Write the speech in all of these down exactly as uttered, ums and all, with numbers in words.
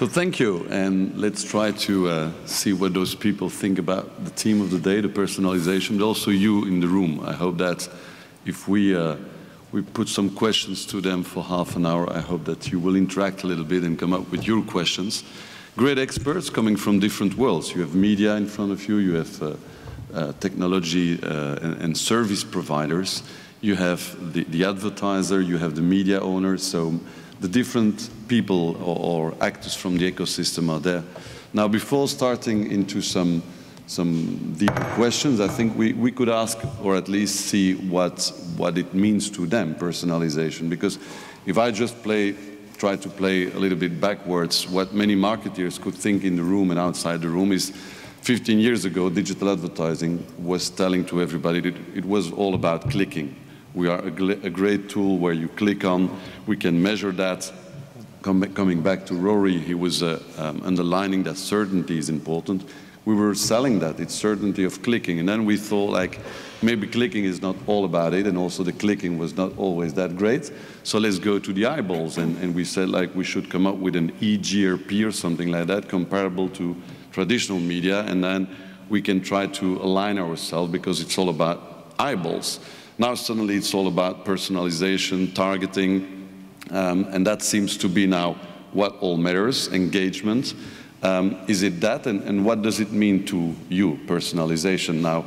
So thank you, and let's try to uh, see what those people think about the team of the day, the personalization, but also you in the room. I hope that if we, uh, we put some questions to them for half an hour, I hope that you will interact a little bit and come up with your questions. Great experts coming from different worlds. You have media in front of you, you have uh, uh, technology uh, and, and service providers, you have the, the advertiser, you have the media owner, so the different people or, or actors from the ecosystem are there. Now, before starting into some, some deeper questions, I think we, we could ask, or at least see what, what it means to them, personalization, because if I just play, try to play a little bit backwards, what many marketeers could think in the room and outside the room is, fifteen years ago, digital advertising was telling to everybody that it was all about clicking. We are a, a great tool where you click on, we can measure that. Com coming back to Rory, he was uh, um, underlining that certainty is important. We were selling that, it's certainty of clicking. And then we thought, like, maybe clicking is not all about it, and also the clicking was not always that great. So let's go to the eyeballs. And, and we said, like, we should come up with an E G R P or something like that, comparable to traditional media, and then we can try to align ourselves because it's all about eyeballs. Now suddenly it's all about personalization, targeting, um, and that seems to be now what all matters, engagement. Um, is it that, and, and what does it mean to you, personalization? Now,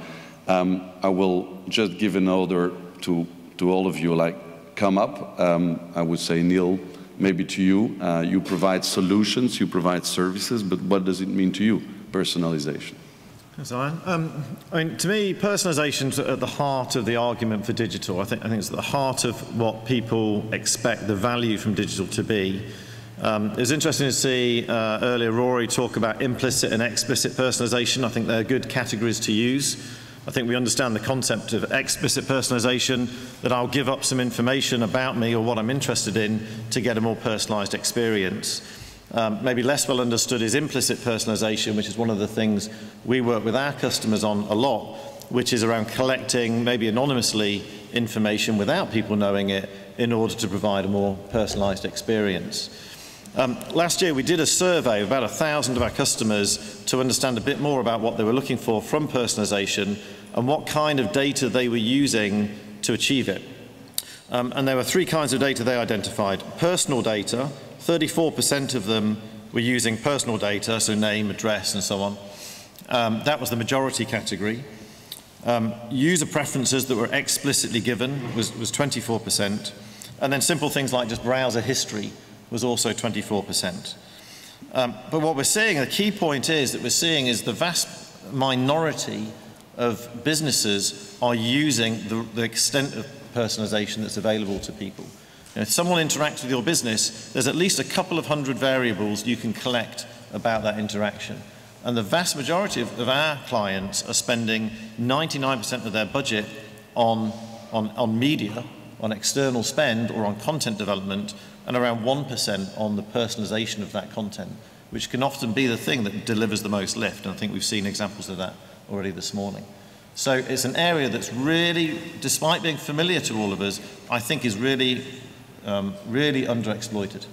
um, I will just give an order to, to all of you, like, come up. Um, I would say, Neil, maybe to you, uh, you provide solutions, you provide services, but what does it mean to you, personalization? Yes, Ian. Um, I mean, to me, personalization is at the heart of the argument for digital. I think, I think it's at the heart of what people expect the value from digital to be. Um, it was interesting to see uh, earlier Rory talk about implicit and explicit personalization. I think they're good categories to use. I think we understand the concept of explicit personalization, that I'll give up some information about me or what I'm interested in to get a more personalized experience. Um, maybe less well understood is implicit personalization, which is one of the things we work with our customers on a lot, which is around collecting, maybe anonymously, information without people knowing it in order to provide a more personalized experience. Um, last year we did a survey of about a thousand of our customers to understand a bit more about what they were looking for from personalization and what kind of data they were using to achieve it. Um, and there were three kinds of data they identified. Personal data, thirty-four percent of them were using personal data, so name, address, and so on. Um, that was the majority category. Um, user preferences that were explicitly given was, was twenty-four percent. And then simple things like just browser history was also twenty-four percent. Um, but what we're seeing, the key point is that we're seeing is the vast minority of businesses are using the, the extent of personalization that's available to people. And if someone interacts with your business, there's at least a couple of hundred variables you can collect about that interaction. And the vast majority of, of our clients are spending ninety-nine percent of their budget on, on, on media, on external spend, or on content development, and around one percent on the personalization of that content, which can often be the thing that delivers the most lift. And I think we've seen examples of that already this morning. So it's an area that's really, despite being familiar to all of us, I think is really, um, really underexploited.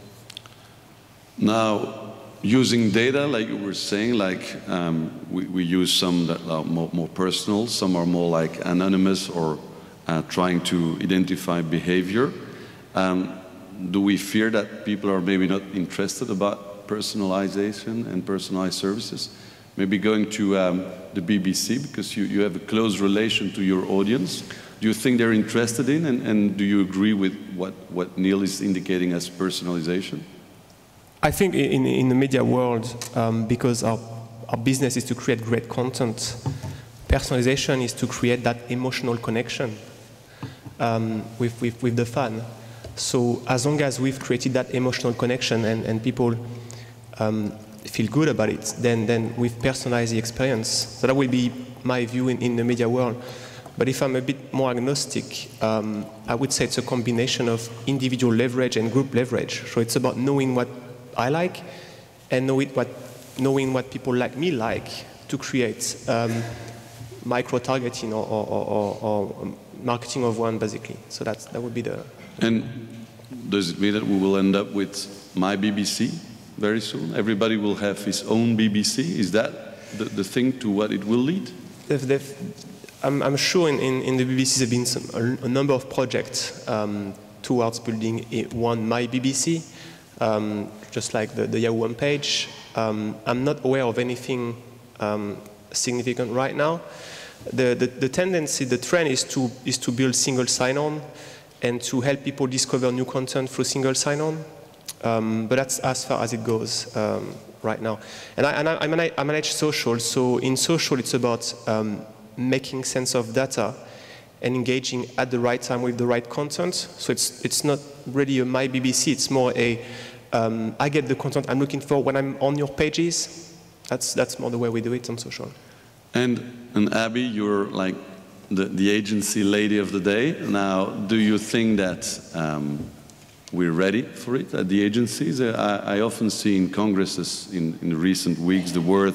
Now, using data, like you were saying, like um, we, we use some that are more, more personal, some are more like anonymous or uh, trying to identify behavior. Um, Do we fear that people are maybe not interested about personalization and personalized services? Maybe going to um, the B B C, because you, you have a close relation to your audience. Do you think they're interested in, and, and do you agree with what, what Neil is indicating as personalization? I think in, in the media world, um, because our, our business is to create great content, personalization is to create that emotional connection um, with, with, with the fan. So as long as we've created that emotional connection and, and people um, feel good about it, then, then we've personalized the experience. So that will be my view in, in the media world. But if I'm a bit more agnostic, um, I would say it's a combination of individual leverage and group leverage. So it's about knowing what I like and know it what, knowing what people like me like to create um, micro-targeting or, or, or, or marketing of one, basically. So that's, that would be the... And does it mean that we will end up with my B B C, very soon. Everybody will have his own B B C. Is that the, the thing to what it will lead? They've, they've, I'm, I'm sure in, in, in the B B C there have been some, a, a number of projects um, towards building a, one My B B C, um, just like the, the Yahoo homepage. Um, I'm not aware of anything um, significant right now. The, the, the tendency, the trend is to, is to build single sign-on and to help people discover new content through single sign-on. Um, but that's as far as it goes um, right now. And, I, and I, I, manage, I manage social, so in social it's about um, making sense of data and engaging at the right time with the right content. So it's, it's not really a My B B C, it's more a, um, I get the content I'm looking for when I'm on your pages. That's, that's more the way we do it on social. And, and Abby, you're like the, the agency lady of the day. Now, do you think that um, we're ready for it at the agencies? I, I often see in congresses in, in recent weeks the word,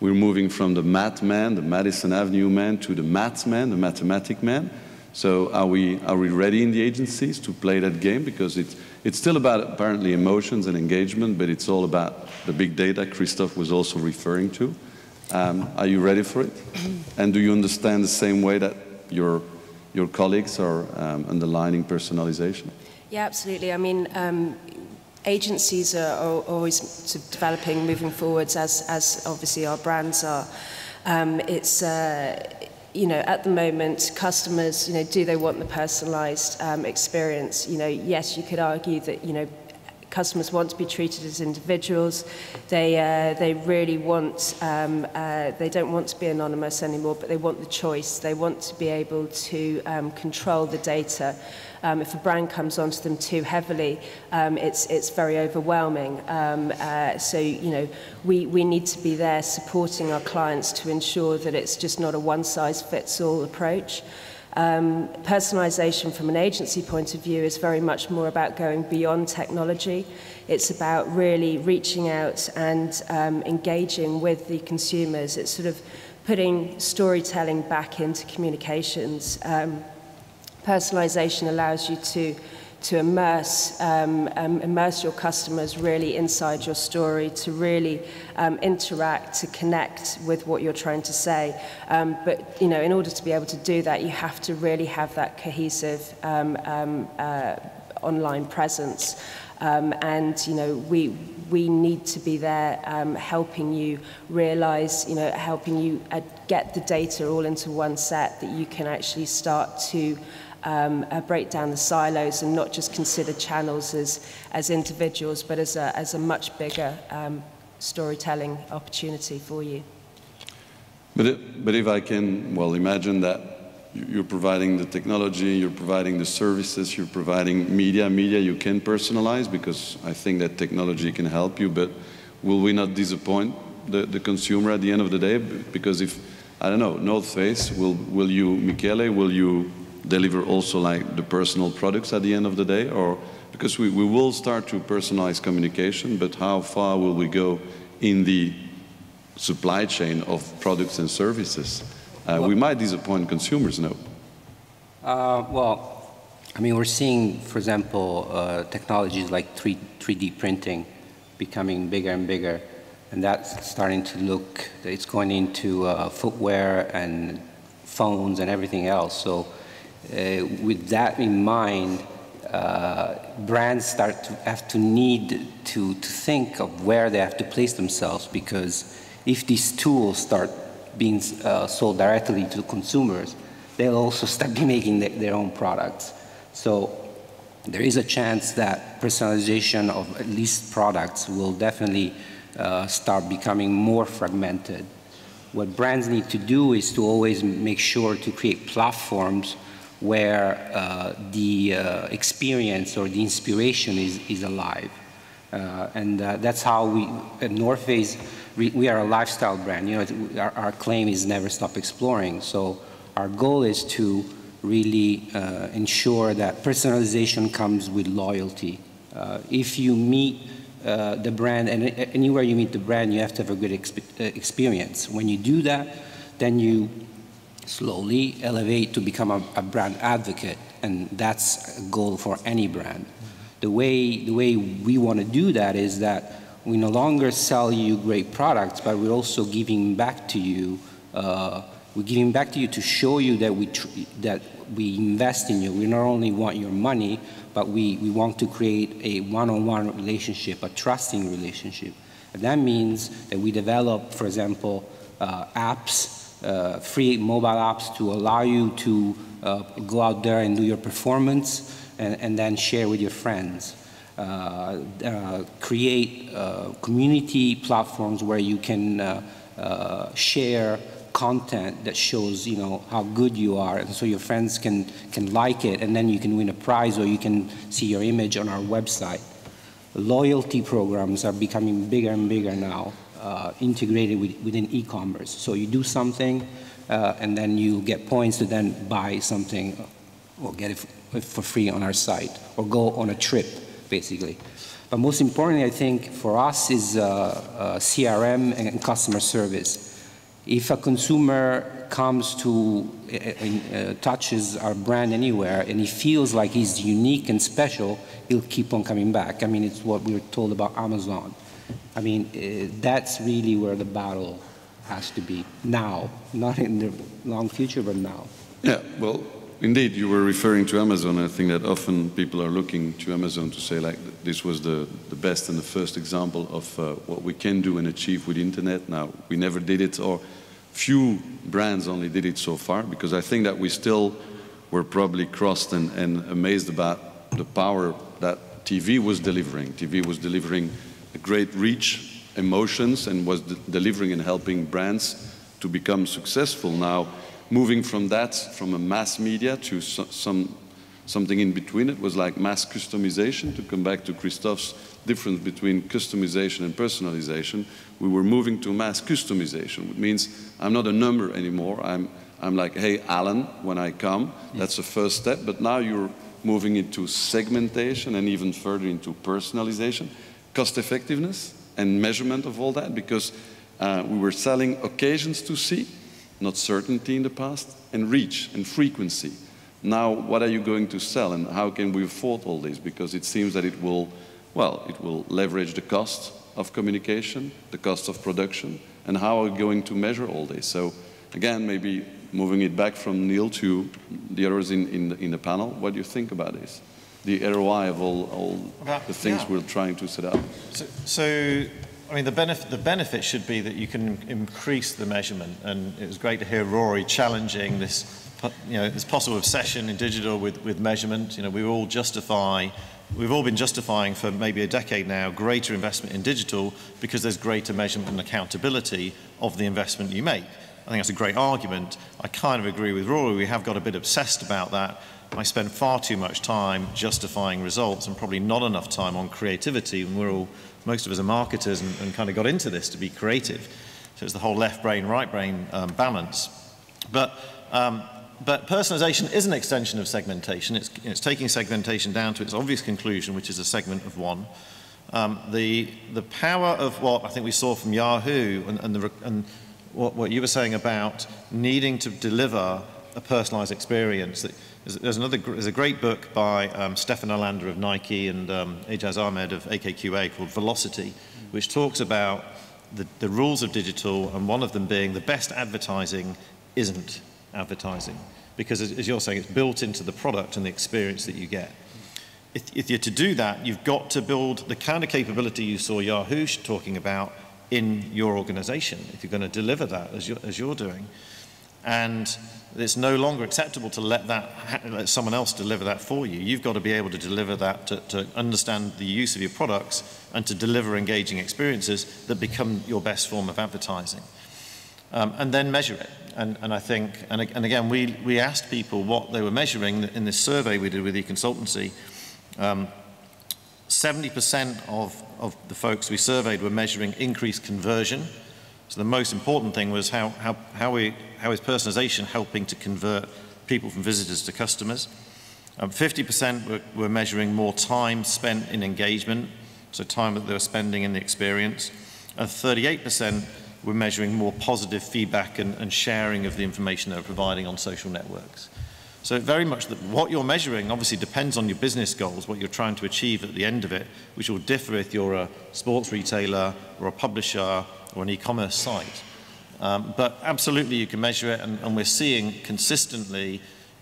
we're moving from the math man, the Madison Avenue man, to the maths man, the mathematic man. So are we, are we ready in the agencies to play that game? Because it's, it's still about apparently emotions and engagement, but it's all about the big data Christophe was also referring to. Um, are you ready for it? And do you understand the same way that your, your colleagues are um, underlining personalization? Yeah, absolutely. I mean, um, agencies are, are always sort of developing, moving forwards, as, as obviously our brands are. Um, it's, uh, you know, at the moment, customers, you know, do they want the personalized um, experience? You know, yes, you could argue that, you know, customers want to be treated as individuals. They uh, they really want. Um, uh, they don't want to be anonymous anymore, but they want the choice. They want to be able to um, control the data. Um, if a brand comes onto them too heavily, um, it's it's very overwhelming. Um, uh, so you know, we we need to be there supporting our clients to ensure that it's just not a one-size-fits-all approach. Um, personalization from an agency point of view is very much more about going beyond technology. It's about really reaching out and um, engaging with the consumers. It's sort of putting storytelling back into communications. Um, personalization allows you to to immerse, um, um, immerse your customers really inside your story, to really um, interact, to connect with what you're trying to say. Um, but, you know, in order to be able to do that, you have to really have that cohesive um, um, uh, online presence. Um, and, you know, we, we need to be there um, helping you realize, you know, helping you uh, get the data all into one set that you can actually start to Um, uh, break down the silos and not just consider channels as, as individuals, but as a, as a much bigger um, storytelling opportunity for you. But, it, but if I can, well, imagine that you're providing the technology, you're providing the services, you're providing media. Media you can personalize because I think that technology can help you, but will we not disappoint the, the consumer at the end of the day? Because if, I don't know, North Face, will, will you, Michele, will you deliver also like the personal products at the end of the day? Or because we, we will start to personalize communication, but how far will we go in the supply chain of products and services? Uh, well, we might disappoint consumers, no? Uh, well, I mean, we're seeing, for example, uh, technologies like three D printing becoming bigger and bigger, and that's starting to look, it's going into uh, footwear and phones and everything else. So. Uh, with that in mind, uh, brands start to have to need to, to think of where they have to place themselves, because if these tools start being uh, sold directly to consumers, they'll also start be making th their own products. So there is a chance that personalization of at least products will definitely uh, start becoming more fragmented. What brands need to do is to always make sure to create platforms where uh, the uh, experience or the inspiration is, is alive. Uh, and uh, that's how we, at North Face, we, we are a lifestyle brand. You know, our, our claim is never stop exploring. So our goal is to really uh, ensure that personalization comes with loyalty. Uh, if you meet uh, the brand, and anywhere you meet the brand, you have to have a good exp experience. When you do that, then you slowly elevate to become a, a brand advocate, and that's a goal for any brand. The way, the way we want to do that is that we no longer sell you great products, but we're also giving back to you. Uh, we're giving back to you to show you that we tr that we invest in you. We not only want your money, but we, we want to create a one-on-one relationship, a trusting relationship. And that means that we develop, for example, uh, apps, uh, free mobile apps to allow you to uh, go out there and do your performance and, and then share with your friends. Uh, uh, create uh, community platforms where you can uh, uh, share content that shows, you know, how good you are, and so your friends can, can like it, and then you can win a prize or you can see your image on our website. Loyalty programs are becoming bigger and bigger now, uh, integrated with, within e-commerce. So you do something, uh, and then you get points to then buy something or get it f for free on our site, or go on a trip, basically. But most importantly, I think, for us is uh, uh, C R M and customer service. If a consumer comes to, uh, uh, touches our brand anywhere, and he feels like he's unique and special, he'll keep on coming back. I mean, it's what we were told about Amazon. I mean, uh, that's really where the battle has to be now, not in the long future, but now. Yeah, well, indeed, you were referring to Amazon. I think that often people are looking to Amazon to say, like, this was the, the best and the first example of uh, what we can do and achieve with the internet. Now, we never did it, or few brands only did it so far, because I think that we still were probably crossed and, and amazed about the power that T V was delivering. T V was delivering a great reach, emotions, and was de- delivering and helping brands to become successful. Now, moving from that, from a mass media to so, some, something in between, it was like mass customization. To come back to Christophe's difference between customization and personalization, we were moving to mass customization, which means I'm not a number anymore. I'm, I'm like, hey, Alan, when I come, that's the first step. But now you're moving into segmentation and even further into personalization, cost effectiveness and measurement of all that, because uh, we were selling occasions to see, not certainty in the past, and reach and frequency. Now, what are you going to sell, and how can we afford all this? Because it seems that it will, well, it will leverage the cost of communication, the cost of production, and how are we going to measure all this? So, again, maybe moving it back from Neil to the others in, in, the, in the panel, what do you think about this? The R O I of all, all about, the things yeah. we're trying to set up. So, so I mean, the benefit, the benefit should be that you can increase the measurement, and it was great to hear Rory challenging this, you know, this possible obsession in digital with, with measurement. You know, we all justify, we've all been justifying for maybe a decade now greater investment in digital because there's greater measurement and accountability of the investment you make. I think that's a great argument. I kind of agree with Rory, we have got a bit obsessed about that. I spend far too much time justifying results and probably not enough time on creativity, and we're all, most of us are marketers and, and kind of got into this to be creative. So it's the whole left brain, right brain um, balance. But, um, but personalization is an extension of segmentation. It's, it's taking segmentation down to its obvious conclusion, which is a segment of one. Um, the, the power of what I think we saw from Yahoo and, and, the, and what, what you were saying about needing to deliver a personalized experience. That, There's, another, there's a great book by um, Stefan Olander of Nike and um, Ajaz Ahmed of A K Q A called Velocity, which talks about the, the rules of digital, and one of them being the best advertising isn't advertising. Because as, as you're saying, it's built into the product and the experience that you get. If, if you're to do that, you've got to build the kind of capability you saw Yahoo talking about in your organization, if you're going to deliver that as you're, as you're doing. And it's no longer acceptable to let, that, let someone else deliver that for you. You've got to be able to deliver that, to, to understand the use of your products and to deliver engaging experiences that become your best form of advertising. Um, and then measure it. And, and I think, and, and again, we, we asked people what they were measuring in this survey we did with eConsultancy. Um, seventy percent of, of the folks we surveyed were measuring increased conversion. So the most important thing was how, how, how, we, how is personalization helping to convert people from visitors to customers. Um, fifty percent were, were measuring more time spent in engagement, so time that they were spending in the experience. And thirty-eight percent were measuring more positive feedback and, and sharing of the information they were providing on social networks. So very much the, what you're measuring obviously depends on your business goals, what you're trying to achieve at the end of it, which will differ if you're a sports retailer or a publisher or an e-commerce site. Um, but absolutely you can measure it, and, and we're seeing consistently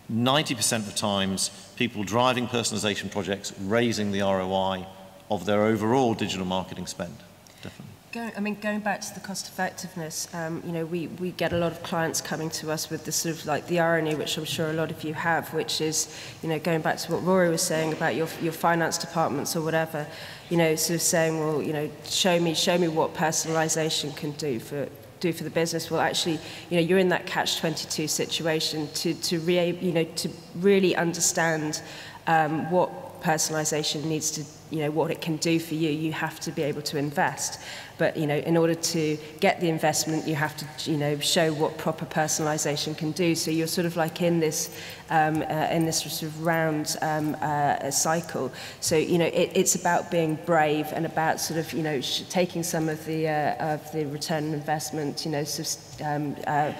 ninety percent of times people driving personalization projects raising the R O I of their overall digital marketing spend. Definitely. Going, I mean, going back to the cost effectiveness, um, you know, we, we get a lot of clients coming to us with this sort of like the irony, which I'm sure a lot of you have, which is, you know, going back to what Rory was saying about your, your finance departments or whatever, you know, sort of saying, well, you know, show me, show me what personalization can do for, do for the business. Well, actually, you know, you're in that catch twenty-two situation to, to, re, you know, to really understand um, what personalization needs to, you know, what it can do for you, you have to be able to invest. But, you know, in order to get the investment, you have to, you know, show what proper personalization can do. So you're sort of like in this, um, uh, in this sort of round um, uh, cycle. So, you know, it, it's about being brave and about sort of, you know, sh taking some of the, uh, of the return on investment, you know, sort of, um, uh,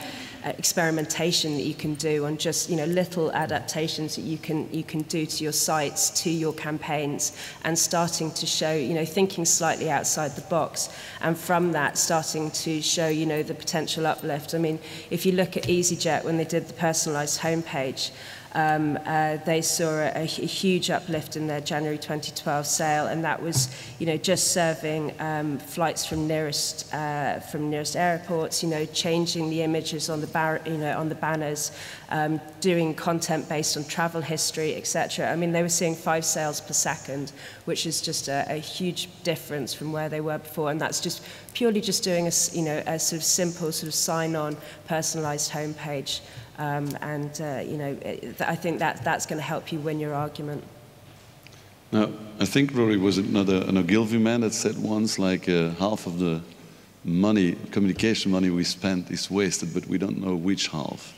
experimentation that you can do on just, you know, little adaptations that you can, you can do to your sites, to your campaigns, and starting to show, you know, thinking slightly outside the box. And from that, starting to show, you know, the potential uplift. I mean, if you look at EasyJet, when they did the personalised homepage, um, uh, they saw a, a huge uplift in their January twenty twelve sale, and that was, you know, just serving um, flights from nearest uh, from nearest airports. You know, changing the images on the bar, you know, on the banners, um, doing content based on travel history, et cetera. I mean, they were seeing five sales per second, which is just a, a huge difference from where they were before, and that's just purely just doing a, you know, a sort of simple sort of sign-on personalised homepage. Um, and, uh, you know, it, I think that that's going to help you win your argument. Now, I think Rory was another, an Ogilvy man that said once, like, uh, half of the money, communication money we spend is wasted, but we don't know which half.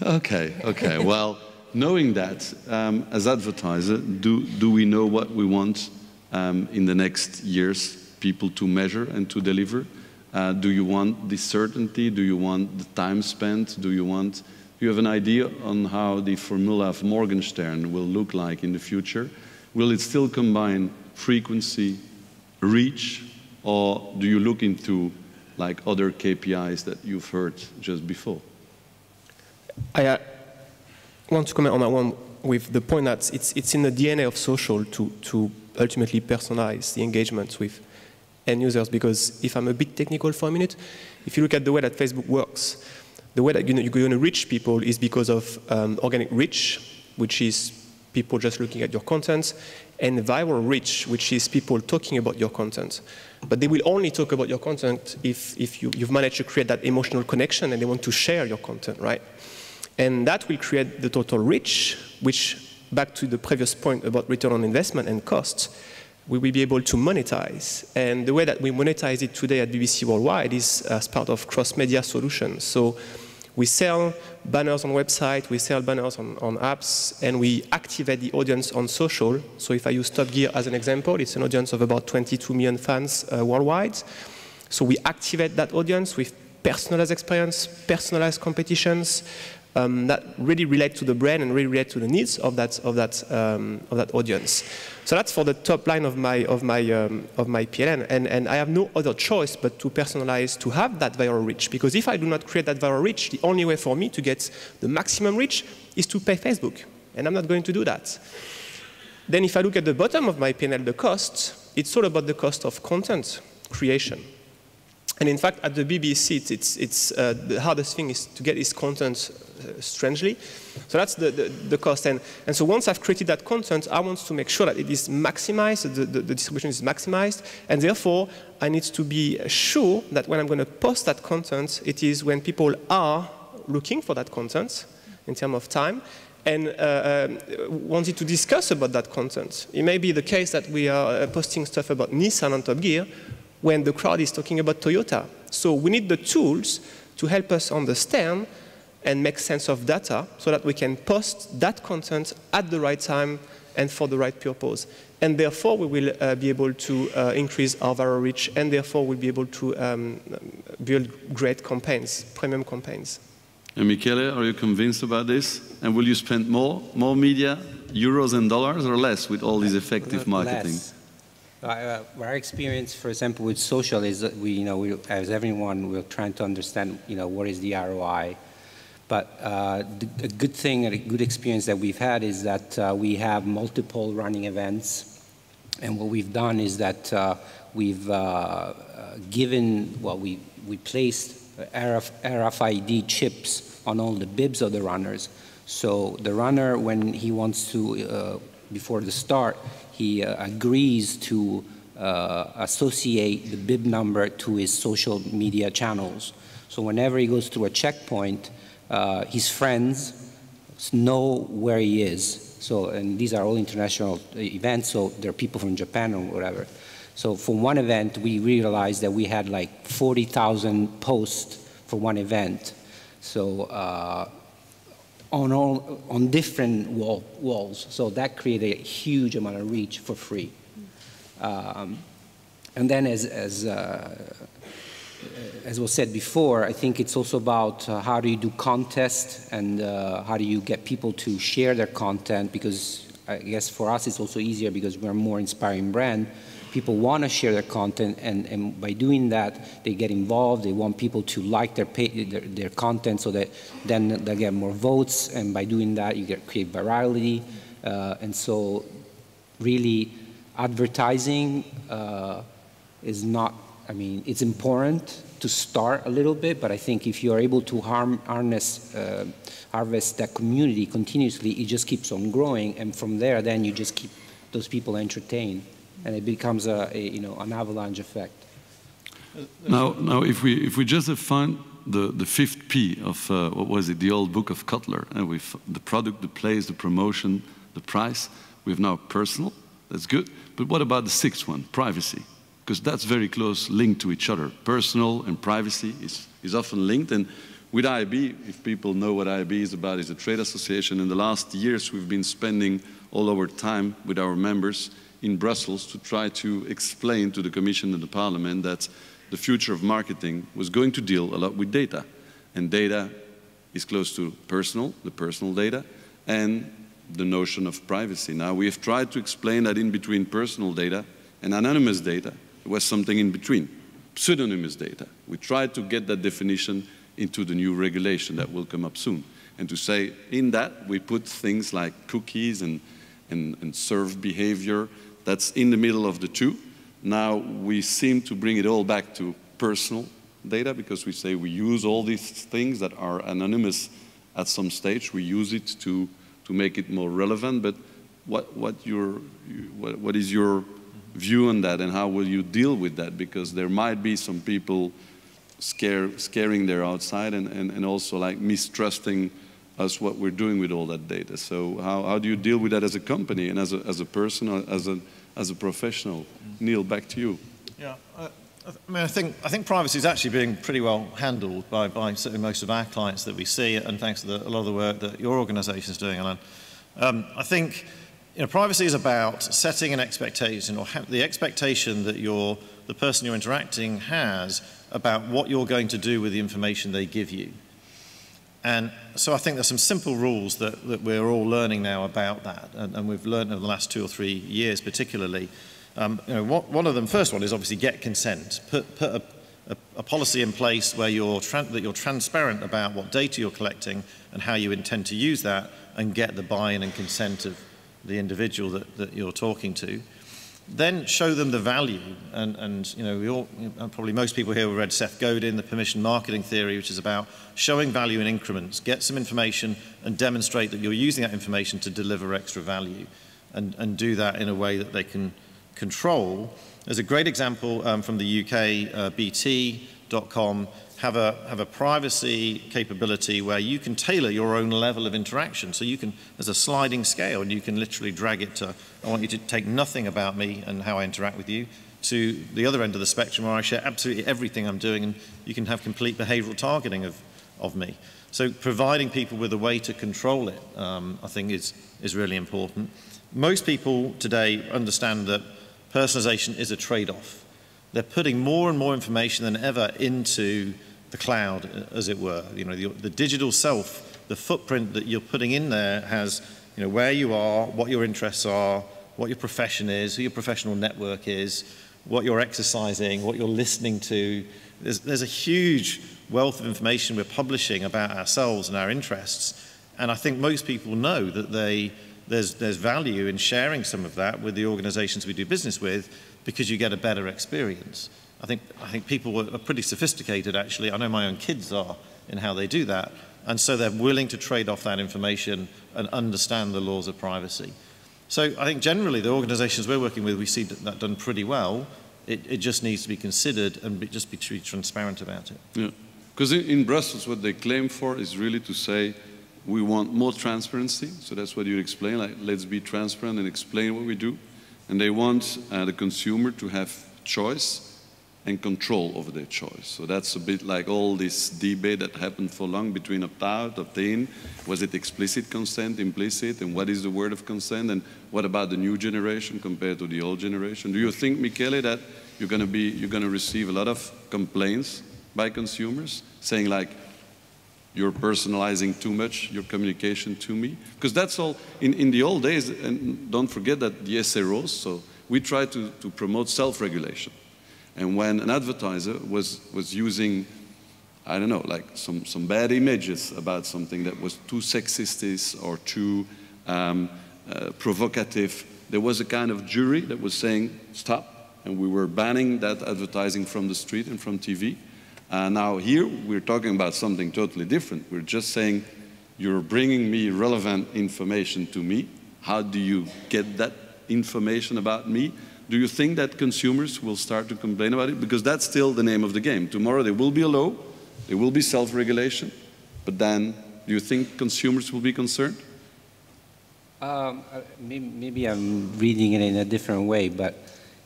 Okay, okay. Well, knowing that, um, as advertiser, do, do we know what we want um, in the next years people to measure and to deliver? Uh, do you want the certainty? Do you want the time spent? Do you want, do you have an idea on how the formula of Morgenstern will look like in the future? Will it still combine frequency, reach, or do you look into like other K P Is that you've heard just before? I uh, want to comment on that one with the point that it's, it's in the D N A of social to, to ultimately personalize the engagements with end users, because if I'm a bit technical for a minute, if you look at the way that Facebook works, the way that you know, you're going to reach people is because of um, organic reach, which is people just looking at your content, and viral reach, which is people talking about your content. But they will only talk about your content if, if you, you've managed to create that emotional connection and they want to share your content, right? And that will create the total reach, which, back to the previous point about return on investment and costs, we will be able to monetize. And the way that we monetize it today at B B C Worldwide is as part of cross-media solutions. So we sell banners on website, we sell banners on, on apps, and we activate the audience on social. So if I use Top Gear as an example, it's an audience of about twenty-two million fans uh, worldwide. So we activate that audience with personalized experience, personalized competitions, Um, that really relate to the brand and really relate to the needs of that of that um, of that audience. So that's for the top line of my of my um, of my P L N, and and I have no other choice but to personalize to have that viral reach. Because if I do not create that viral reach, the only way for me to get the maximum reach is to pay Facebook, and I'm not going to do that. Then, if I look at the bottom of my P L N, the costs, it's all about the cost of content creation. And in fact, at the B B C, it's, it's, it's uh, the hardest thing is to get its content, uh, strangely. So that's the, the, the cost. And, and so once I've created that content, I want to make sure that it is maximized, the, the, the distribution is maximized. And therefore, I need to be sure that when I'm going to post that content, it is when people are looking for that content in terms of time and uh, um, wanted to discuss about that content. It may be the case that we are posting stuff about Nissan on Top Gear, when the crowd is talking about Toyota. So we need the tools to help us understand and make sense of data so that we can post that content at the right time and for the right purpose. And therefore, we will uh, be able to uh, increase our viral reach, and therefore, we'll be able to um, build great campaigns, premium campaigns. And Michele, are you convinced about this? And will you spend more, more media, euros and dollars, or less with all this effective marketing? Less. Uh, our experience, for example, with social is that we, you know, we, as everyone, we're trying to understand, you know, what is the R O I. But uh, the, a good thing, a good experience that we've had is that uh, we have multiple running events. And what we've done is that uh, we've uh, given, well, we, we placed R F I D chips on all the bibs of the runners. So the runner, when he wants to, uh, before the start, he uh, agrees to uh, associate the bib number to his social media channels. So whenever he goes through a checkpoint, uh, his friends know where he is. So, and these are all international events, so there are people from Japan or whatever. So for one event, we realized that we had like forty thousand posts for one event. So uh, on, all, on different wall, walls. So that created a huge amount of reach for free. Um, and then as, as, uh, as was said before, I think it's also about uh, how do you do contests and uh, how do you get people to share their content, because I guess for us it's also easier because we're a more inspiring brand. People want to share their content, and, and by doing that, they get involved. They want people to like their, pay, their, their content so that then they get more votes, and by doing that, you get, create virality. Uh, and so really, advertising uh, is not, I mean, it's important to start a little bit, but I think if you're able to harm, harness, uh, harvest that community continuously, it just keeps on growing, and from there, then you just keep those people entertained. And it becomes a, a, you know, an avalanche effect. Now, now if we if we just define the the fifth P of uh, what was it, the old book of Kotler, and with the product, the place, the promotion, the price, we've now personal. That's good. But what about the sixth one, privacy? Because that's very close linked to each other. Personal and privacy is is often linked. And with I A B, if people know what I A B is about, it's a trade association. In the last years, we've been spending all our time with our members in Brussels to try to explain to the Commission and the Parliament that the future of marketing was going to deal a lot with data. And data is close to personal, the personal data, and the notion of privacy. Now, we have tried to explain that in between personal data and anonymous data, there was something in between, pseudonymous data. We tried to get that definition into the new regulation that will come up soon. And to say, in that, we put things like cookies and, and, and served behavior. That's in the middle of the two. Now we seem to bring it all back to personal data because we say we use all these things that are anonymous at some stage. We use it to, to make it more relevant. But what, what, your, what, what is your view on that and how will you deal with that? Because there might be some people scare, scaring their outside and, and, and also like mistrusting us what we're doing with all that data. So how, how do you deal with that as a company and as a, as a person, or as a as a professional? Neil, back to you. Yeah, uh, I mean, I think I think privacy is actually being pretty well handled by by certainly most of our clients that we see, and thanks to the, a lot of the work that your organisation is doing, Alain. Um, I think you know privacy is about setting an expectation, or the expectation that your the person you're interacting has about what you're going to do with the information they give you. And so I think there's some simple rules that, that we're all learning now about that, and, and we've learned over the last two or three years particularly. Um, you know, what, one of them, first one, is obviously get consent. Put, put a, a, a policy in place where you're that you're transparent about what data you're collecting and how you intend to use that, and get the buy-in and consent of the individual that, that you're talking to. Then show them the value, and, and you know, we all, probably most people here have read Seth Godin, the permission marketing theory, which is about showing value in increments. Get some information and demonstrate that you're using that information to deliver extra value, and, and do that in a way that they can control. There's a great example um, from the U K, uh, B T dot com, have a, have a privacy capability where you can tailor your own level of interaction. So you can, there's a sliding scale, and you can literally drag it to, I want you to take nothing about me and how I interact with you, to the other end of the spectrum where I share absolutely everything I'm doing, and you can have complete behavioral targeting of, of me. So providing people with a way to control it, um, I think is, is really important. Most people today understand that personalization is a trade-off. They're putting more and more information than ever into the cloud, as it were. You know, the, the digital self, the footprint that you're putting in there has, you know, where you are, what your interests are, what your profession is, who your professional network is, what you're exercising, what you're listening to. There's, there's a huge wealth of information we're publishing about ourselves and our interests, and I think most people know that they, there's, there's value in sharing some of that with the organizations we do business with, because you get a better experience. I think, I think people are pretty sophisticated, actually. I know my own kids are in how they do that, and so they're willing to trade off that information and understand the laws of privacy. So I think generally the organizations we're working with, we see that done pretty well. It, it just needs to be considered and be, just be transparent about it. Yeah, because in, in Brussels, what they claim for is really to say, we want more transparency. So that's what you explain, like, let's be transparent and explain what we do. And they want uh, the consumer to have choice and control over their choice. So that's a bit like all this debate that happened for long between opt-out, opt-in. Was it explicit consent, implicit, and what is the word of consent, and what about the new generation compared to the old generation? Do you think, Michele, that you're gonna be, you're gonna receive a lot of complaints by consumers saying like, you're personalizing too much your communication to me? Because that's all, in, in the old days, and don't forget that the S R Os, so we tried to, to promote self-regulation. And when an advertiser was, was using, I don't know, like some, some bad images about something that was too sexist or too um, uh, provocative, there was a kind of jury that was saying, stop, and we were banning that advertising from the street and from T V. Uh, now here, we're talking about something totally different. We're just saying, you're bringing me relevant information to me. How do you get that information about me? Do you think that consumers will start to complain about it? Because that's still the name of the game. Tomorrow there will be a law, there will be self-regulation, but then do you think consumers will be concerned? Um, maybe I'm reading it in a different way, but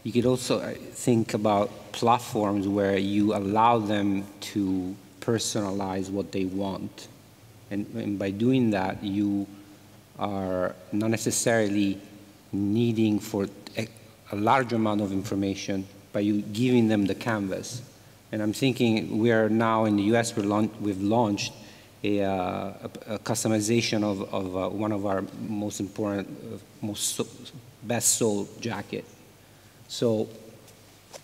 you could also think about platforms where you allow them to personalize what they want. And, and by doing that, you are not necessarily needing for a, a large amount of information, by you giving them the canvas. And I'm thinking we are now in the U S, we're launch, we've launched a, uh, a, a customization of, of uh, one of our most important, uh, most so, best sold jacket. So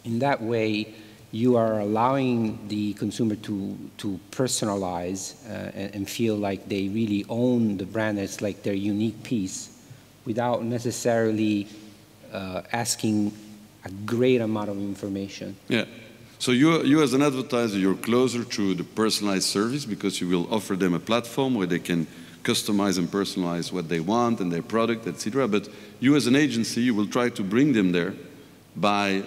in that way, you are allowing the consumer to, to personalize uh, and, and feel like they really own the brand. It's like their unique piece without necessarily uh, asking a great amount of information. Yeah. So you, you as an advertiser, you're closer to the personalized service because you will offer them a platform where they can customize and personalize what they want and their product, et cetera. But you as an agency, you will try to bring them there by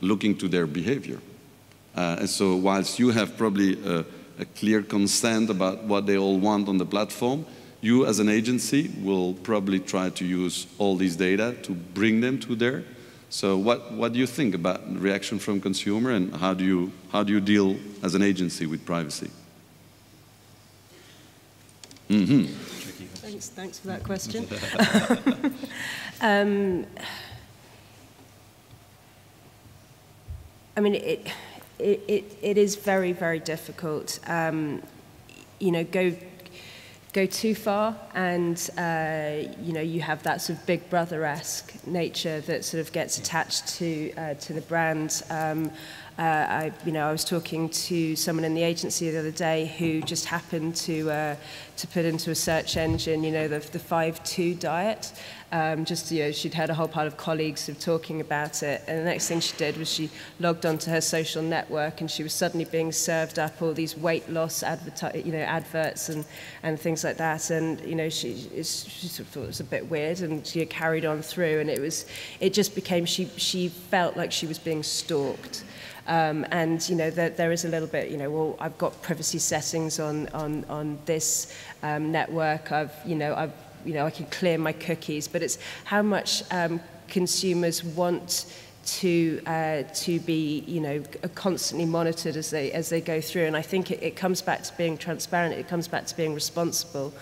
looking to their behavior. Uh, and so whilst you have probably a, a clear consent about what they all want on the platform, you as an agency will probably try to use all these data to bring them to there. So what, what do you think about reaction from consumer, and how do you, how do you deal as an agency with privacy? Mm-hmm. Thanks, thanks for that question. um, I mean, it, it, it, it is very, very difficult. Um, you know, go, go too far and, uh, you know, you have that sort of big brother-esque nature that sort of gets attached to, uh, to the brand. Um, uh, I, you know, I was talking to someone in the agency the other day who just happened to, uh, to put into a search engine, you know, the, the five two diet. Um, just, you know, she'd heard a whole pile of colleagues sort of talking about it, and the next thing she did was she logged onto her social network, and she was suddenly being served up all these weight loss adverti you know, adverts and, and things like that, and, you know, she, she sort of thought it was a bit weird, and she carried on through, and it was, it just became, she, she felt like she was being stalked. Um, and, you know, there, there is a little bit, you know, well, I've got privacy settings on, on, on this um, network, I've, you know, I've, you know, I can clear my cookies, but it's how much um, consumers want to uh, to be you know constantly monitored as they as they go through. And I think it, it comes back to being transparent. It comes back to being responsible,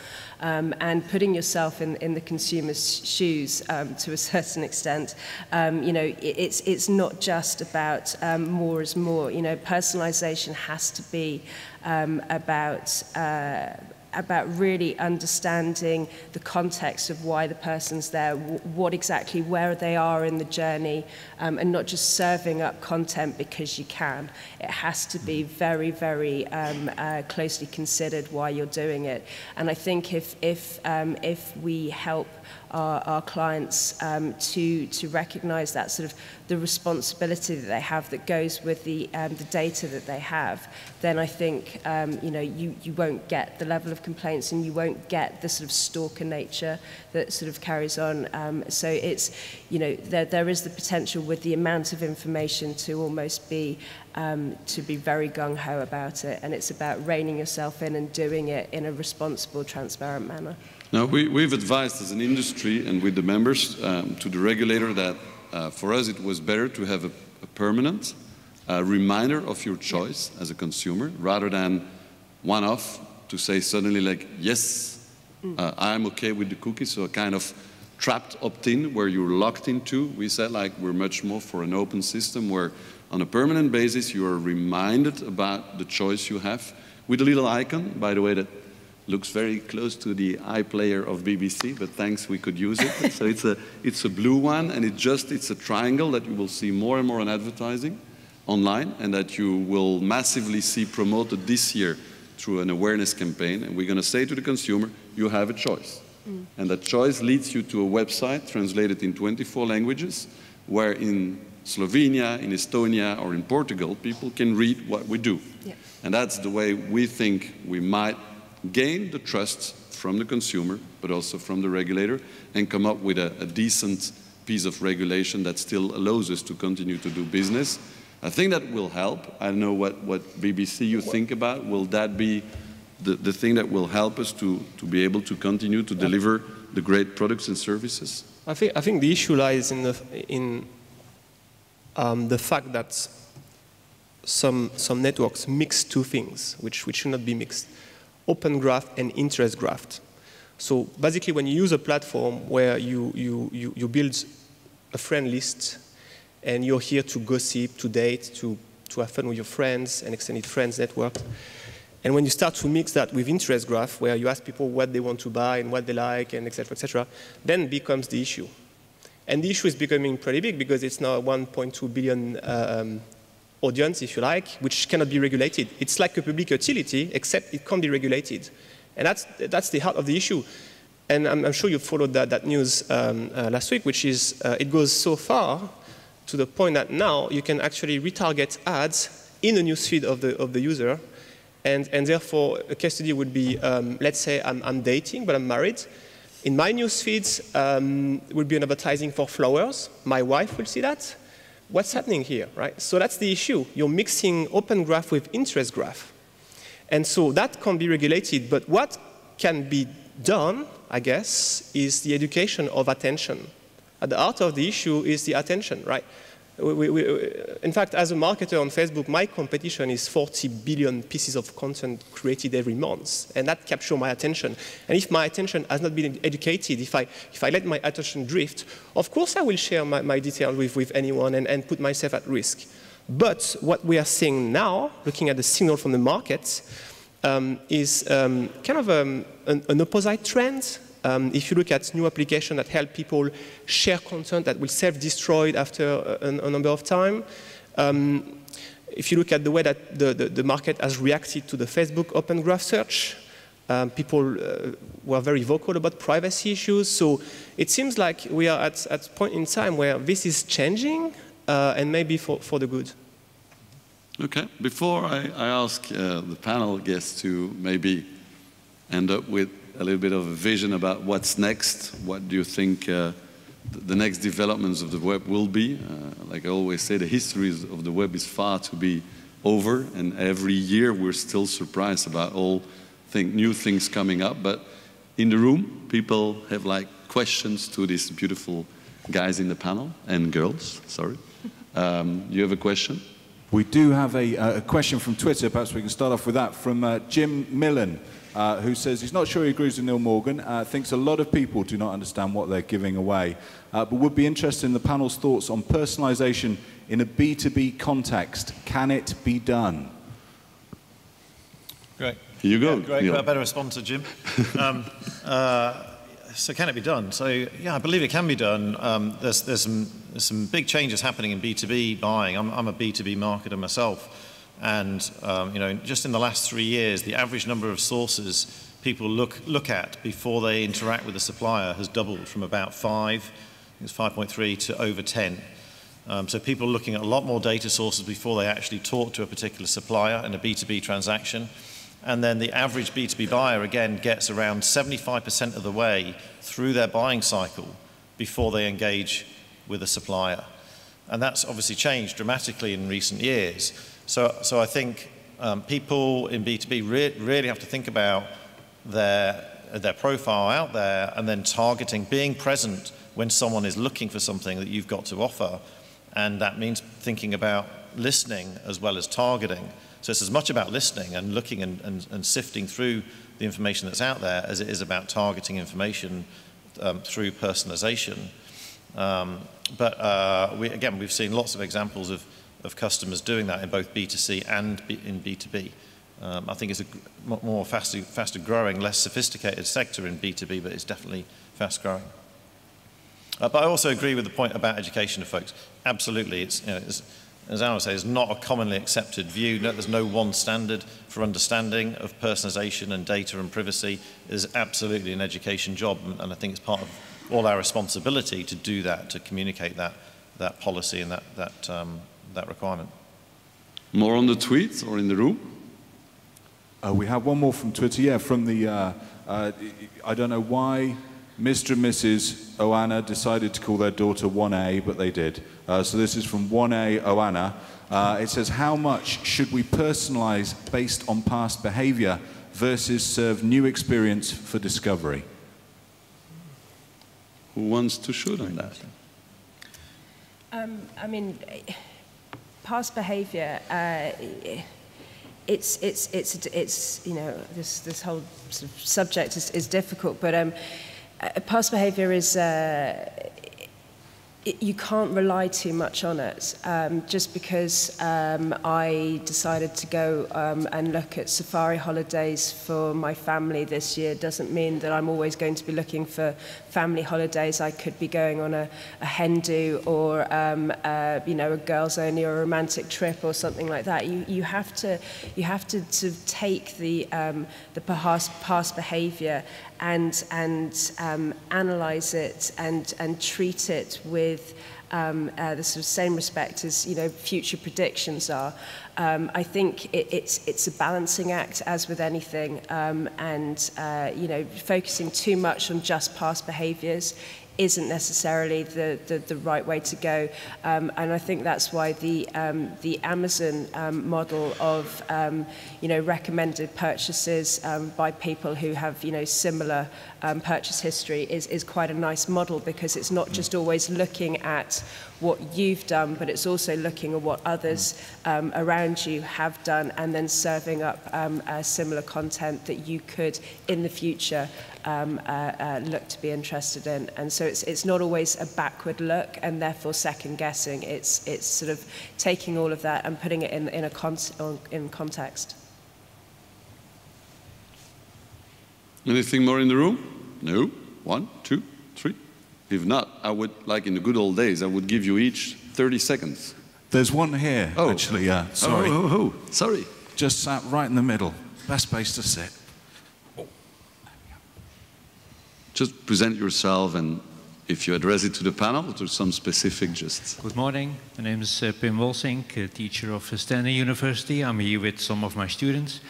um, and putting yourself in in the consumer's shoes um, to a certain extent. Um, you know, it, it's it's not just about um, more is more. You know, personalization has to be um, about. Uh, about really understanding the context of why the person's there, what exactly, where they are in the journey, um, and not just serving up content because you can. It has to be very, very um, uh, closely considered why you're doing it. And I think if, if, um, if we help Our, our clients um, to to recognise that sort of the responsibility that they have that goes with the um, the data that they have, then I think um, you know you you won't get the level of complaints, and you won't get the sort of stalker nature that sort of carries on. Um, so it's you know there there is the potential with the amount of information to almost be um, to be very gung-ho about it, and it's about reining yourself in and doing it in a responsible, transparent manner. Now, we, we've advised as an industry and with the members um, to the regulator that uh, for us it was better to have a, a permanent uh, reminder of your choice as a consumer rather than one-off to say suddenly like, yes, uh, I'm okay with the cookie, so a kind of trapped opt-in where you're locked into. We said like we're much more for an open system where on a permanent basis you are reminded about the choice you have with a little icon, by the way, that looks very close to the iPlayer of B B C, but thanks, we could use it. So it's a, it's a blue one, and it just, it's a triangle that you will see more and more in advertising online, and that you will massively see promoted this year through an awareness campaign. And we're going to say to the consumer, you have a choice. Mm. And that choice leads you to a website translated in twenty-four languages, where in Slovenia, in Estonia, or in Portugal, people can read what we do. Yeah. And that's the way we think we might gain the trust from the consumer, but also from the regulator, and come up with a, a decent piece of regulation that still allows us to continue to do business. I think that will help. I don't know what, what B B C you think about. Will that be the, the thing that will help us to, to be able to continue to deliver the great products and services? I think, I think the issue lies in the, in, um, the fact that some, some networks mix two things, which, which should not be mixed. Open graph and interest graph. So basically when you use a platform where you, you, you, you build a friend list and you're here to gossip, to date, to, to have fun with your friends and extended friends network, and when you start to mix that with interest graph where you ask people what they want to buy and what they like and et cetera, et cetera, then becomes the issue. And the issue is becoming pretty big because it's now a one point two billion um, audience, if you like, which cannot be regulated. It's like a public utility, except it can't be regulated. And that's, that's the heart of the issue. And I'm, I'm sure you followed that, that news um, uh, last week, which is uh, it goes so far to the point that now you can actually retarget ads in the newsfeed of the, of the user. And, and therefore, a case study would be, um, let's say I'm, I'm dating, but I'm married. In my newsfeeds, um, would be an advertising for flowers. My wife will see that. What's happening here, right? So that's the issue. You're mixing open graph with interest graph. And so that can be regulated, but what can be done, I guess, is the education of attention. At the heart of the issue is the attention, right? We, we, we, in fact, as a marketer on Facebook, my competition is forty billion pieces of content created every month, and that captures my attention. And if my attention has not been educated, if I, if I let my attention drift, of course I will share my, my details with, with anyone and, and put myself at risk. But what we are seeing now, looking at the signal from the market, um, is um, kind of um, an, an opposite trend. Um, if you look at new applications that help people share content that will self-destroy after a, a number of time, um, if you look at the way that the, the, the market has reacted to the Facebook Open Graph search, um, people uh, were very vocal about privacy issues. So it seems like we are at a point in time where this is changing, uh, and maybe for, for the good. Okay. Before I, I ask uh, the panel guests to maybe end up with a little bit of a vision about what's next. What do you think uh, the next developments of the web will be? Uh, like I always say, the history of the web is far to be over, and every year we're still surprised about all thing, new things coming up. But in the room, people have like questions to these beautiful guys in the panel, and girls, sorry. Um, you have a question? We do have a, uh, a question from Twitter. Perhaps we can start off with that from uh, Jim Millen, uh, who says he's not sure he agrees with Neil Morgan, uh, thinks a lot of people do not understand what they're giving away, uh, but would be interested in the panel's thoughts on personalization in a B two B context. Can it be done? Great. Here you go. Yeah, great. Yeah. I better respond to Jim. um, uh, So can it be done? So yeah, I believe it can be done. Um, there's, there's, some, there's some big changes happening in B two B buying. I'm, I'm a B two B marketer myself, and um, you know, just in the last three years, the average number of sources people look look at before they interact with a supplier has doubled from about five, it's five point three, to over ten. Um, so people are looking at a lot more data sources before they actually talk to a particular supplier in a B two B transaction. And then the average B two B buyer, again, gets around seventy-five percent of the way through their buying cycle before they engage with a supplier. And that's obviously changed dramatically in recent years. So, so I think um, people in B two B re really have to think about their, their profile out there, and then targeting, being present when someone is looking for something that you've got to offer. And that means thinking about listening as well as targeting. So it's as much about listening and looking and, and, and sifting through the information that's out there as it is about targeting information um, through personalization. Um, but uh, we, again, we've seen lots of examples of, of customers doing that in both B two C and B, in B two B. Um, I think it's a more faster, faster growing, less sophisticated sector in B two B, but it's definitely fast growing. Uh, but I also agree with the point about education of folks. Absolutely, it's, you know, it's as I would say, it's not a commonly accepted view. No, there's no one standard for understanding of personalization and data and privacy. It is absolutely an education job, and I think it's part of all our responsibility to do that, to communicate that, that policy and that, that, um, that requirement. More on the tweets or in the room? Uh, we have one more from Twitter, yeah, from the, uh, uh, I don't know why Mister and Missus Oana decided to call their daughter one A, but they did. Uh, so this is from one A Oana. Uh, it says, how much should we personalize based on past behavior versus serve new experience for discovery? Who wants to shoot on that? Um, I mean, past behavior, uh, It's, it's, it's, it's, you know, this, this whole sort of subject is, is difficult, but um, past behavior is, uh, it, you can't rely too much on it. Um, just because um, I decided to go um, and look at safari holidays for my family this year doesn't mean that I'm always going to be looking for family holidays. I could be going on a, a hen do or um, uh, you know, a girls only or a romantic trip or something like that. You, you have to, you have to sort of take the, um, the past, past behavior and, and um, analyze it and, and treat it with um, uh, the sort of same respect as, you know, future predictions are. Um, I think it, it's, it's a balancing act, as with anything, um, and, uh, you know, focusing too much on just past behaviors isn't necessarily the, the, the right way to go. Um, and I think that's why the, um, the Amazon um, model of, um, you know, recommended purchases um, by people who have, you know, similar um, purchase history is, is quite a nice model, because it's not just always looking at what you've done, but it's also looking at what others um, around you have done, and then serving up um, uh, similar content that you could, in the future, um, uh, uh, look to be interested in. And so it's, it's not always a backward look, and therefore second guessing. It's, it's sort of taking all of that and putting it in, in, a con in context. Anything more in the room? No? One, two, three? If not, I would, like in the good old days, I would give you each thirty seconds. There's one here, oh. actually. Uh, sorry. Oh, oh, oh, oh, sorry. Just sat right in the middle. Best place to sit. Oh. Just present yourself, and if you address it to the panel, to some specific just... Good morning. My name is uh, Pim Wolsink, a teacher of Stanley University. I'm here with some of my students.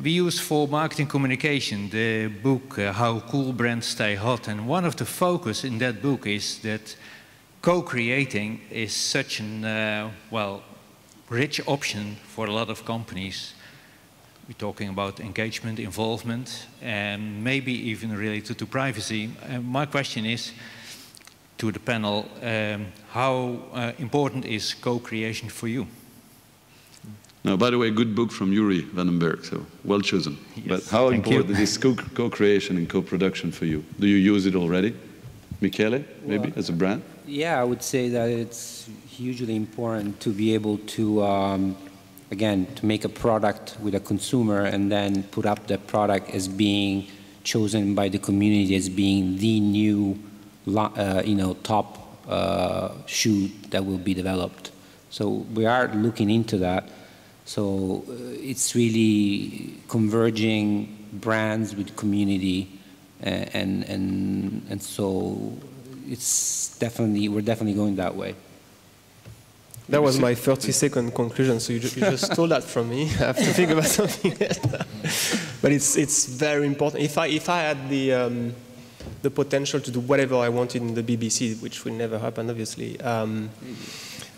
We use for marketing communication the book uh, How Cool Brands Stay Hot, and one of the focus in that book is that co-creating is such an, uh, well, rich option for a lot of companies. We're talking about engagement, involvement, and maybe even related to privacy. Uh, my question is, to the panel, um, how uh, important is co-creation for you? Now, by the way, good book from Yuri Vandenberg, so well chosen. Yes, but how important you. is co-creation and co-production for you? Do you use it already? Michele, maybe, well, as a brand? Yeah, I would say that it's hugely important to be able to, um, again, to make a product with a consumer and then put up the product as being chosen by the community as being the new uh, you know, top uh, shoe that will be developed. So we are looking into that. So uh, it's really converging brands with community, and, and, and, and so it's definitely, we're definitely going that way. That was my thirty second conclusion, so you, ju you just stole that from me. I have to think about something else. But it's, it's very important. If I, if I had the, um, the potential to do whatever I wanted in the B B C, which will never happen, obviously, um,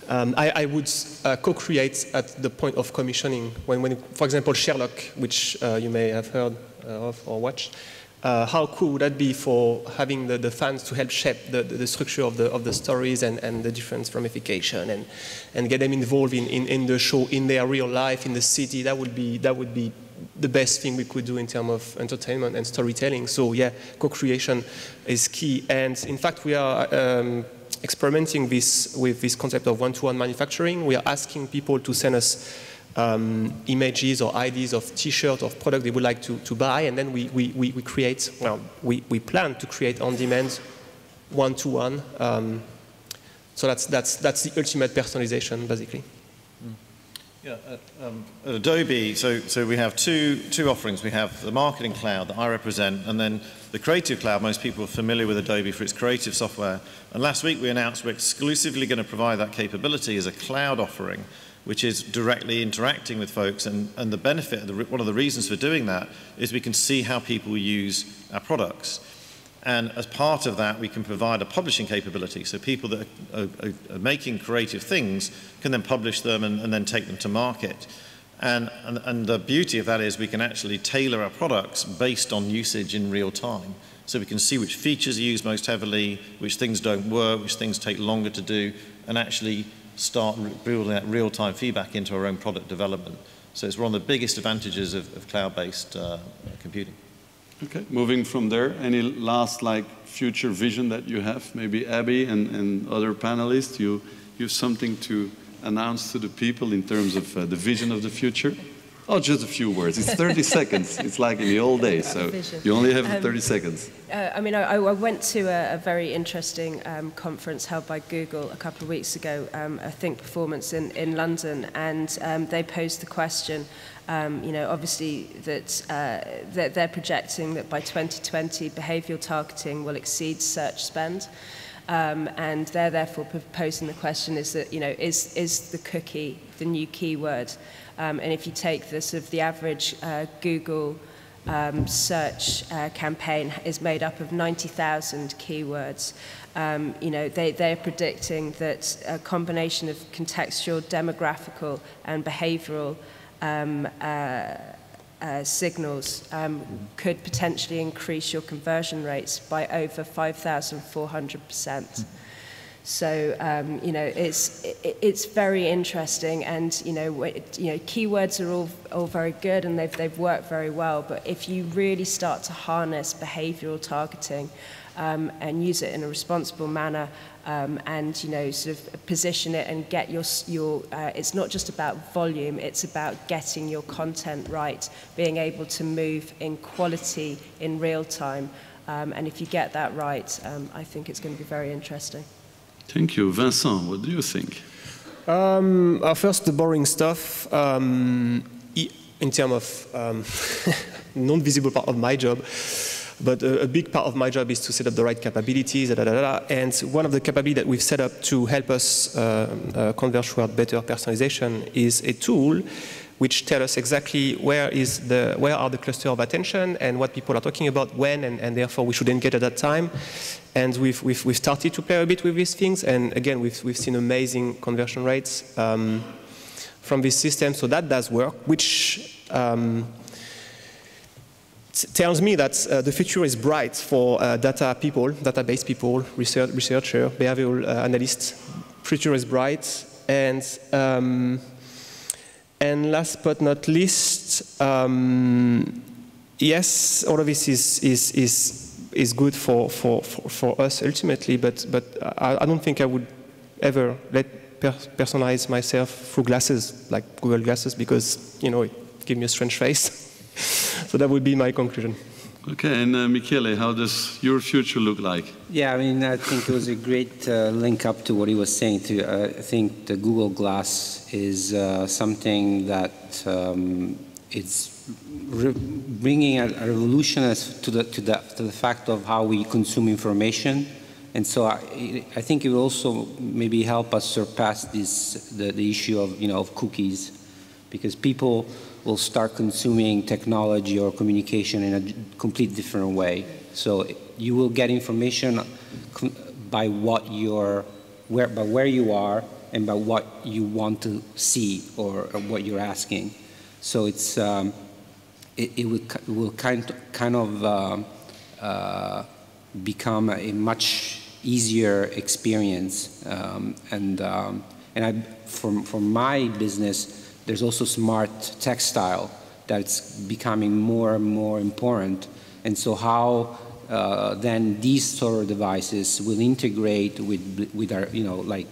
um, I, I would uh, co-create at the point of commissioning. When, when, for example, Sherlock, which uh, you may have heard of or watched, Uh, how cool would that be for having the, the fans to help shape the, the, the structure of the, of the stories and, and the different ramification and, and get them involved in, in, in the show, in their real life, in the city? That would be, that would be the best thing we could do in terms of entertainment and storytelling. So yeah, co-creation is key. And in fact, we are um, experimenting this, with this concept of one-to-one manufacturing. We are asking people to send us Um, images or ideas of T-shirts of product they would like to, to buy, and then we, we, we, we create, well, we, we plan to create on-demand, one-to-one. Um, so that's, that's, that's the ultimate personalization, basically. Mm. Yeah, uh, um, at Adobe, so, so we have two, two offerings. We have the Marketing Cloud that I represent, and then the Creative Cloud. Most people are familiar with Adobe for its creative software. And last week we announced we're exclusively going to provide that capability as a cloud offering, which is directly interacting with folks, and, and the benefit, the, one of the reasons for doing that is we can see how people use our products. And as part of that, we can provide a publishing capability, so people that are, are, are making creative things can then publish them and, and then take them to market. And, and, and the beauty of that is we can actually tailor our products based on usage in real time. So we can see which features are used most heavily, which things don't work, which things take longer to do, and actually start building that real-time feedback into our own product development. So it's one of the biggest advantages of, of cloud-based uh, computing. Okay, moving from there, any last like future vision that you have? Maybe Abby and, and other panelists, you, you have something to announce to the people in terms of uh, the vision of the future? Oh, just a few words. It's thirty seconds. It's like in the old days, so you only have um, thirty seconds. Uh, I mean, I, I went to a, a very interesting um, conference held by Google a couple of weeks ago, um, a Think Performance in, in London, and um, they posed the question, um, you know, obviously that, uh, that they're projecting that by twenty twenty, behavioural targeting will exceed search spend. Um, and they're therefore proposing the question is that, you know, is, is the cookie the new keyword? Um, and if you take this, sort of the average uh, Google um, search uh, campaign is made up of ninety thousand keywords. Um, you know, they, they're predicting that a combination of contextual, demographical, and behavioral um, uh, uh, signals um, could potentially increase your conversion rates by over five thousand four hundred percent. So um, you know, it's it, it's very interesting, and you know, it, you know, keywords are all all very good, and they've they've worked very well. But if you really start to harness behavioural targeting, um, and use it in a responsible manner, um, and you know, sort of position it and get your your, uh, it's not just about volume; it's about getting your content right, being able to move in quality in real time, um, and if you get that right, um, I think it's going to be very interesting. Thank you. Vincent, what do you think? Um, uh, first, the boring stuff, um, in terms of um, non-visible part of my job, but a, a big part of my job is to set up the right capabilities, da, da, da, da. And one of the capabilities that we've set up to help us uh, uh, converge toward better personalization is a tool which tells us exactly where, is the, where are the cluster of attention and what people are talking about when, and, and therefore we should engage at that time. And we've, we've, we've started to play a bit with these things, and again, we've, we've seen amazing conversion rates um, from this system, so that does work, which um, tells me that uh, the future is bright for uh, data people, database people, research, researcher, behavioral uh, analysts. Future is bright. And um, and last but not least, um, yes, all of this is is is is good for for for, for us ultimately. But but I, I don't think I would ever let per personalize myself through glasses like Google Glasses, because you know it gives me a strange face. So that would be my conclusion. Okay, and uh, Michele, how does your future look like? Yeah, I mean, I think it was a great uh, link up to what he was saying. To uh, I think the Google Glass is uh, something that um, it's re bringing a, a revolution as to the to the to the fact of how we consume information, and so I, I think it will also maybe help us surpass this the, the issue of you know of cookies, because people will start consuming technology or communication in a complete different way. So you will get information by what you're, where, by where you are, and by what you want to see or, or what you're asking. So it's um, it, it will it will kind kind of uh, uh, become a much easier experience. Um, and um, and I from from my business, there's also smart textile that's becoming more and more important. And so how uh, then these sort of devices will integrate with, with our, you know, like,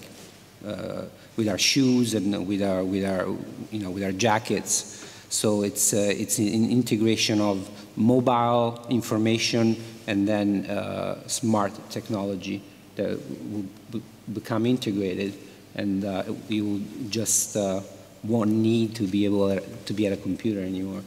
uh, with our shoes and with our, with our, you know, with our jackets. So it's, uh, it's an integration of mobile information and then uh, smart technology that will become integrated. And uh, we will just, uh, won't need to be able to be at a computer anymore.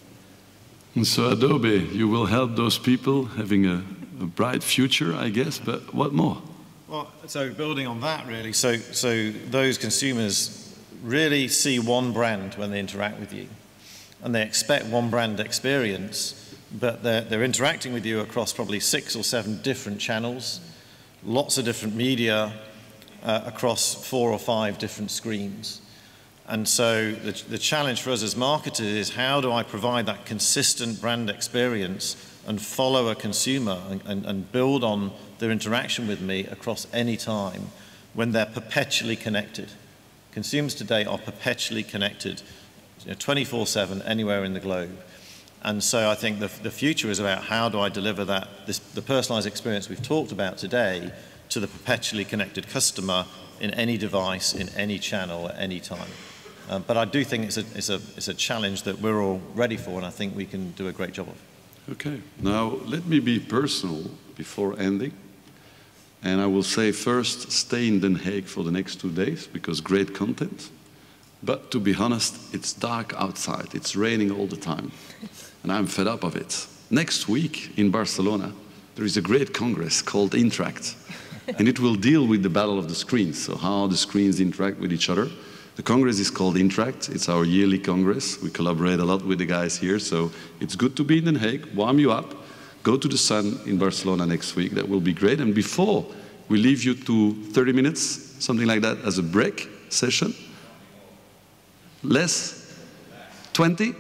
And so Adobe, you will help those people having a, a bright future, I guess, but what more? Well, so building on that really, so, so those consumers really see one brand when they interact with you, and they expect one brand experience, but they're, they're interacting with you across probably six or seven different channels, lots of different media, uh, across four or five different screens. And so the, the challenge for us as marketers is, how do I provide that consistent brand experience and follow a consumer and, and, and build on their interaction with me across any time when they're perpetually connected? Consumers today are perpetually connected, you know, twenty-four seven, anywhere in the globe. And so I think the, the future is about, how do I deliver that, this, the personalized experience we've talked about today to the perpetually connected customer in any device, in any channel, at any time. Um, but I do think it's a, it's, a, it's a challenge that we're all ready for, and I think we can do a great job of. Okay. Now, let me be personal before ending. And I will say first, stay in Den Haag for the next two days, because great content. But to be honest, it's dark outside. It's raining all the time. And I'm fed up of it. Next week in Barcelona, there is a great congress called Interact. And it will deal with the battle of the screens, so how the screens interact with each other. The Congress is called Interact. It's our yearly Congress. We collaborate a lot with the guys here, so it's good to be in Den Haag, warm you up, go to the sun in Barcelona next week. That will be great. And before we leave you to thirty minutes, something like that, as a break session, less, twenty?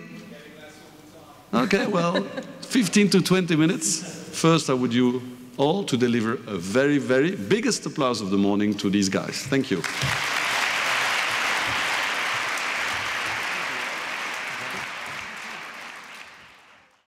Okay, well, fifteen to twenty minutes. First, I would you all to deliver a very, very biggest applause of the morning to these guys. Thank you.